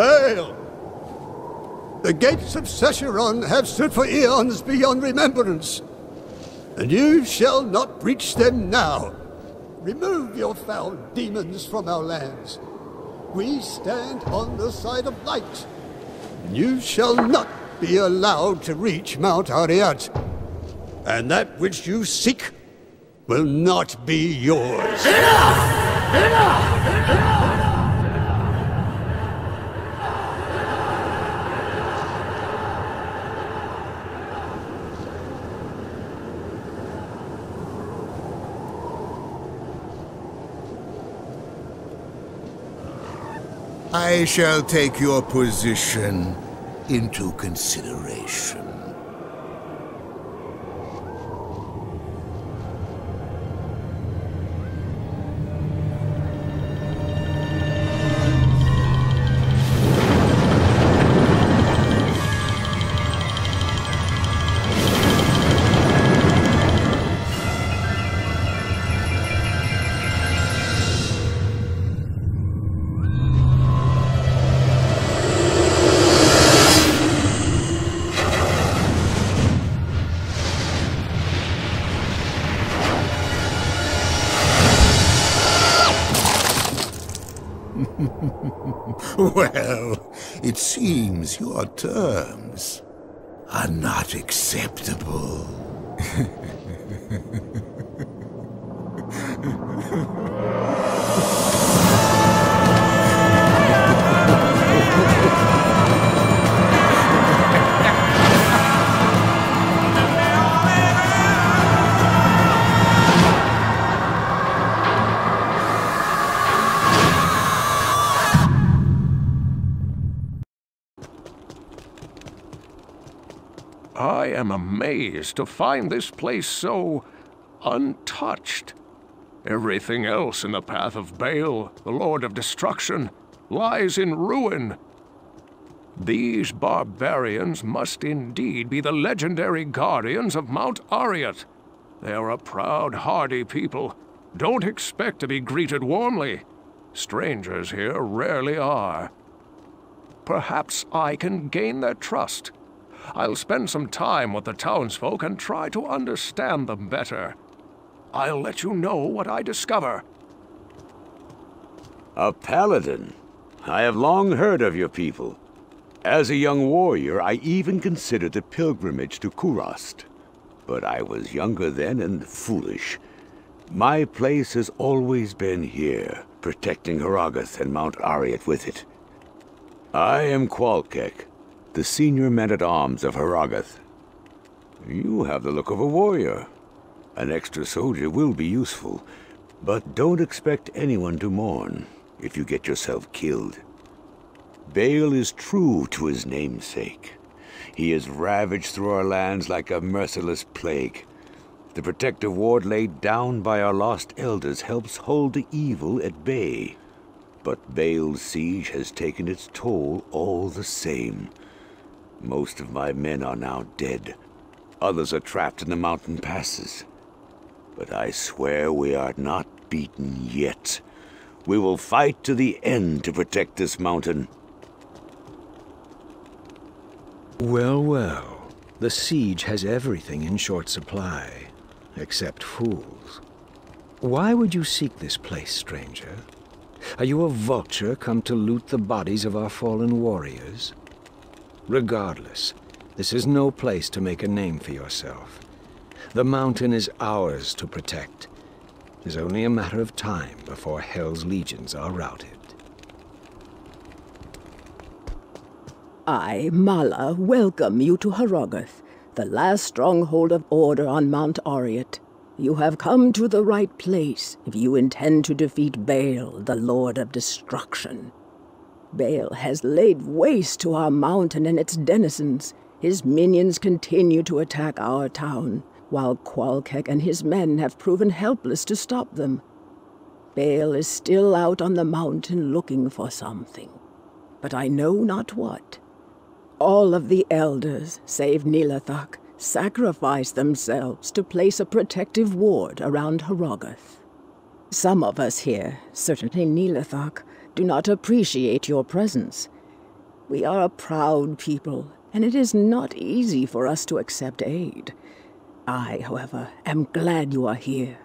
Baal! The gates of Secheron have stood for eons beyond remembrance, and you shall not breach them now. Remove your foul demons from our lands. We stand on the side of light, and you shall not be allowed to reach Mount Arreat. And that which you seek will not be yours. Enough! Enough! Enough! I shall take your position into consideration. Well, it seems your terms are not acceptable. I am amazed to find this place so untouched. Everything else in the path of Baal, the Lord of Destruction, lies in ruin. These barbarians must indeed be the legendary guardians of Mount Arreat. They are a proud, hardy people. Don't expect to be greeted warmly. Strangers here rarely are. Perhaps I can gain their trust. I'll spend some time with the townsfolk and try to understand them better. I'll let you know what I discover. A paladin. I have long heard of your people. As a young warrior, I even considered a pilgrimage to Kurast. But I was younger then and foolish. My place has always been here, protecting Harrogath and Mount Arreat with it. I am Qual-Kehk, the senior man-at-arms of Harrogath. You have the look of a warrior. An extra soldier will be useful, but don't expect anyone to mourn if you get yourself killed. Baal is true to his namesake. He has ravaged through our lands like a merciless plague. The protective ward laid down by our lost elders helps hold the evil at bay. But Baal's siege has taken its toll all the same. Most of my men are now dead. Others are trapped in the mountain passes. But I swear we are not beaten yet. We will fight to the end to protect this mountain. Well, well. The siege has everything in short supply, except fools. Why would you seek this place, stranger? Are you a vulture come to loot the bodies of our fallen warriors? Regardless, this is no place to make a name for yourself. The mountain is ours to protect. It is only a matter of time before Hell's legions are routed. I, Malah, welcome you to Harrogath, the last stronghold of order on Mount Arreat. You have come to the right place if you intend to defeat Baal, the Lord of Destruction. Baal has laid waste to our mountain and its denizens. His minions continue to attack our town, while Qual-Kehk and his men have proven helpless to stop them. Baal is still out on the mountain looking for something, but I know not what. All of the elders, save Nihlathak, sacrifice themselves to place a protective ward around Harrogath. Some of us here, certainly Nihlathak, do not appreciate your presence. We are a proud people, and it is not easy for us to accept aid. I, however, am glad you are here.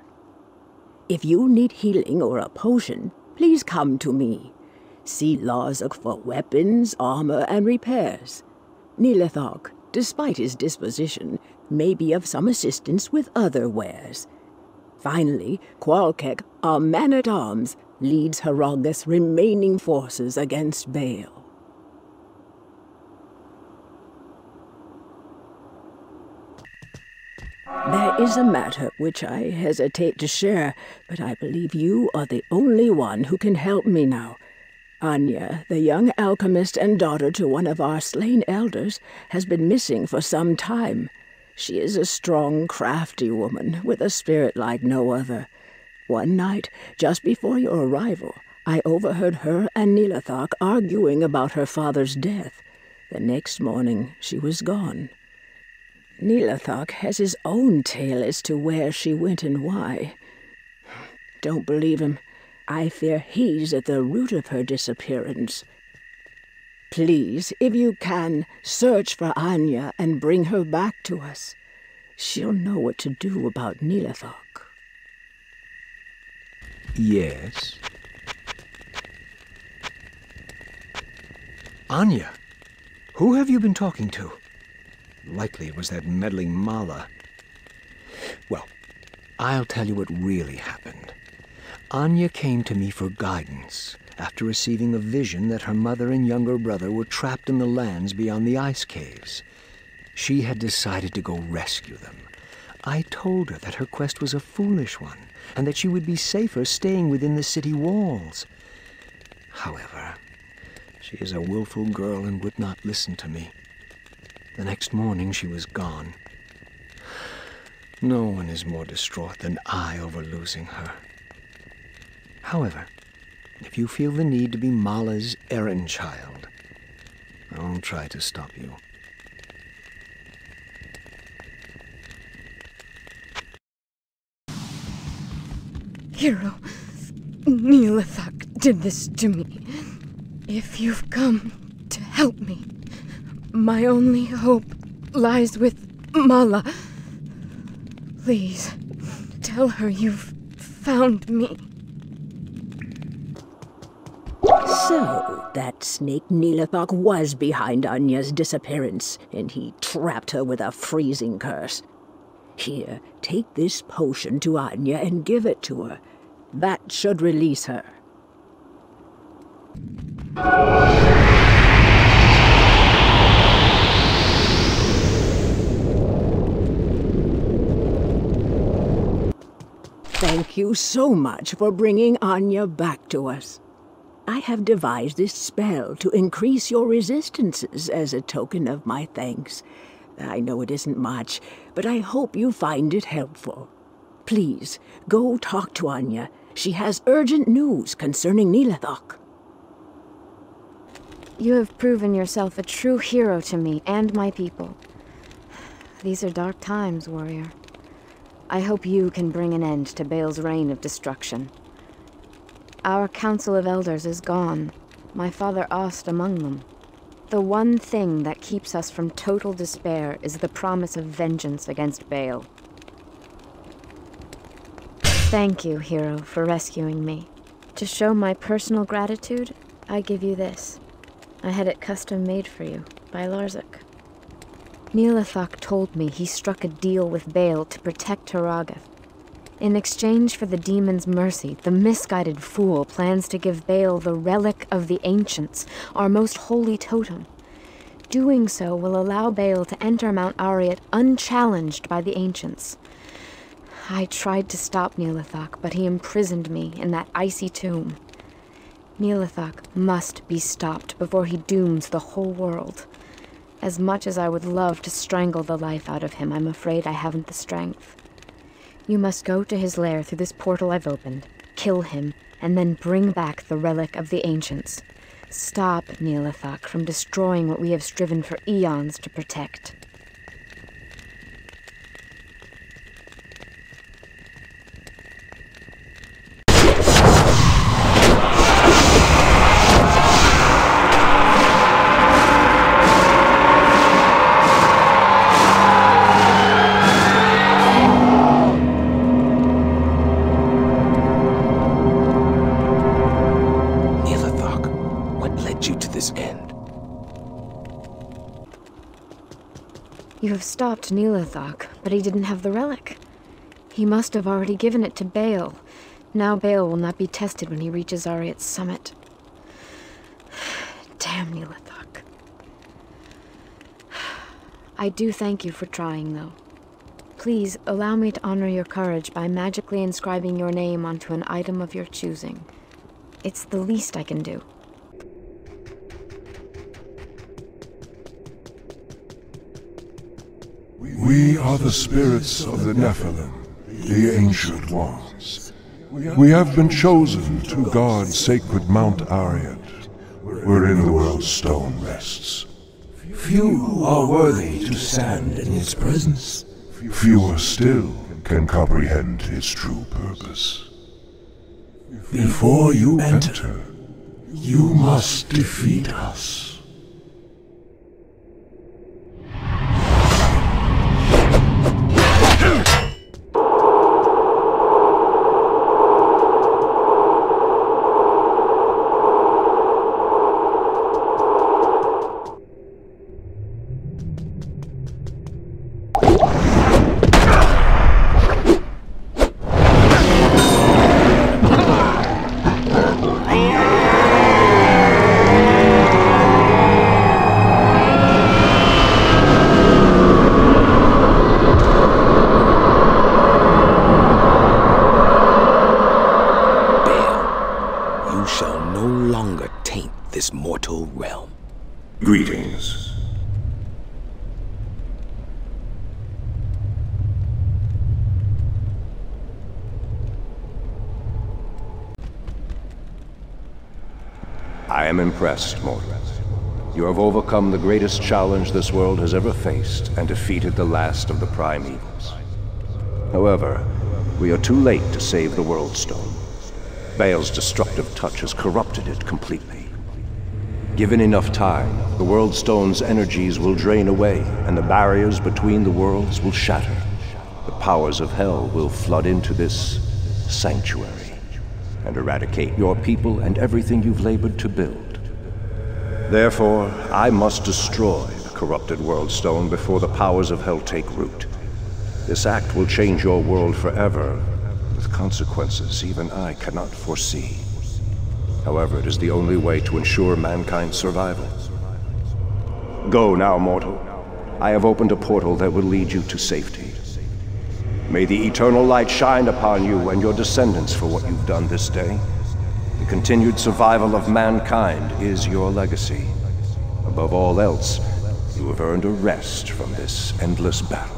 If you need healing or a potion, please come to me. See Larzak for weapons, armor, and repairs. Nihlathak, despite his disposition, may be of some assistance with other wares. Finally, Qual-Kehk, our man-at-arms, leads Harrogath's remaining forces against Baal. There is a matter which I hesitate to share, but I believe you are the only one who can help me now. Anya, the young alchemist and daughter to one of our slain elders, has been missing for some time. She is a strong, crafty woman, with a spirit like no other. One night, just before your arrival, I overheard her and Nihlathak arguing about her father's death. The next morning, she was gone. Nihlathak has his own tale as to where she went and why. Don't believe him. I fear he's at the root of her disappearance. Please, if you can, search for Anya and bring her back to us. She'll know what to do about Nihlathak. Yes? Anya, who have you been talking to? Likely it was that meddling Malah. Well, I'll tell you what really happened. Anya came to me for guidance after receiving a vision that her mother and younger brother were trapped in the lands beyond the ice caves. She had decided to go rescue them. I told her that her quest was a foolish one and that she would be safer staying within the city walls. However, she is a willful girl and would not listen to me. The next morning, she was gone. No one is more distraught than I over losing her. However, if you feel the need to be Malah's errand child, I won't try to stop you. Hero, Nihlathak did this to me. If you've come to help me, my only hope lies with Malah. Please, tell her you've found me. So, that snake Nihlathak was behind Anya's disappearance, and he trapped her with a freezing curse. Here, take this potion to Anya and give it to her. That should release her. Thank you so much for bringing Anya back to us. I have devised this spell to increase your resistances as a token of my thanks. I know it isn't much, but I hope you find it helpful. Please, go talk to Anya. She has urgent news concerning Nihlathak. You have proven yourself a true hero to me and my people. These are dark times, warrior. I hope you can bring an end to Baal's reign of destruction. Our Council of Elders is gone, my father Ost among them. The one thing that keeps us from total despair is the promise of vengeance against Baal. Thank you, hero, for rescuing me. To show my personal gratitude, I give you this. I had it custom-made for you, by Larzak. Nihlathak told me he struck a deal with Baal to protect Harrogath. In exchange for the demon's mercy, the misguided fool plans to give Baal the Relic of the Ancients, our most holy totem. Doing so will allow Baal to enter Mount Arreat unchallenged by the Ancients. I tried to stop Nihlathak, but he imprisoned me in that icy tomb. Nihlathak must be stopped before he dooms the whole world. As much as I would love to strangle the life out of him, I'm afraid I haven't the strength. You must go to his lair through this portal I've opened, kill him, and then bring back the Relic of the Ancients. Stop Nihlathak from destroying what we have striven for eons to protect. have stopped Nihlathak, but he didn't have the relic. He must have already given it to Baal. Now Baal will not be tested when he reaches Ariat's summit. Damn Nihlathak. I do thank you for trying, though. Please allow me to honor your courage by magically inscribing your name onto an item of your choosing. It's the least I can do. We are the spirits of the Nephilim, the Ancient Ones. We have been chosen to guard sacred Mount Arreat, wherein the Worldstone rests. Few are worthy to stand in its presence. Fewer still can comprehend its true purpose. Before you enter, you must defeat us. Impressed, Mordred. You have overcome the greatest challenge this world has ever faced and defeated the last of the prime evils. However, we are too late to save the Worldstone. Baal's destructive touch has corrupted it completely. Given enough time, the Worldstone's energies will drain away, and the barriers between the worlds will shatter. The powers of Hell will flood into this sanctuary and eradicate your people and everything you've labored to build. Therefore, I must destroy the corrupted Worldstone before the powers of Hell take root. This act will change your world forever, with consequences even I cannot foresee. However, it is the only way to ensure mankind's survival. Go now, mortal. I have opened a portal that will lead you to safety. May the eternal light shine upon you and your descendants for what you've done this day. The continued survival of mankind is your legacy. Above all else, you have earned a rest from this endless battle.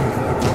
Thank you.